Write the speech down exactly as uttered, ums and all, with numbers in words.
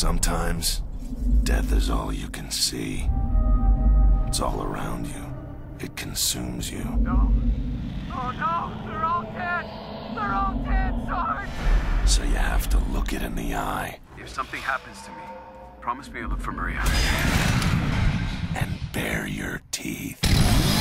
Sometimes, death is all you can see. It's all around you. It consumes you. No. Oh no! They're all dead! They're all dead, Sarge! So you have to look it in the eye. If something happens to me, promise me you'll look for Maria. And bare your teeth.